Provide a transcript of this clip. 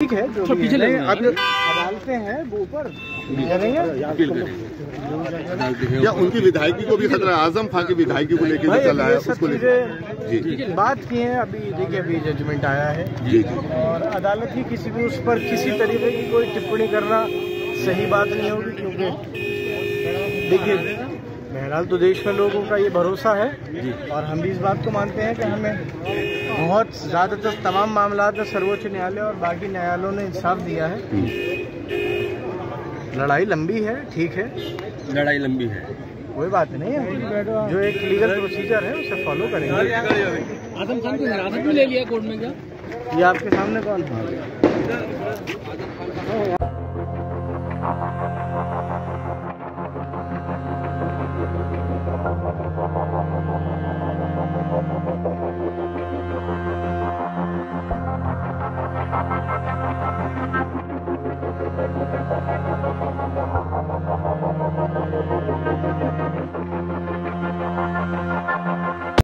ठीक है जो भी है, अब अदालतें हैं वो ऊपर या उनकी विधायकी को भी खतरा, आजम खान की विधायकी को लेकर चला है उसको लेकर बात की है। अभी देखिए अभी जजमेंट आया है और अदालत ही किसी भी उस पर किसी तरीके की कोई टिप्पणी करना सही बात नहीं होगी, क्योंकि देखिए बहरहाल तो देश में लोगों का ये भरोसा है और हम भी इस बात को मानते हैं कि हमें बहुत ज़्यादातर तमाम मामलों में सर्वोच्च न्यायालय और बाकी न्यायालयों ने इंसाफ दिया है। लड़ाई लंबी है, ठीक है, लड़ाई लंबी है, कोई बात नहीं है, जो एक लीगल प्रोसीजर है उसे फॉलो करेंगे। आजम खान को हिरासत में ले लिया कोर्ट में, क्या ये आपके सामने कौन था?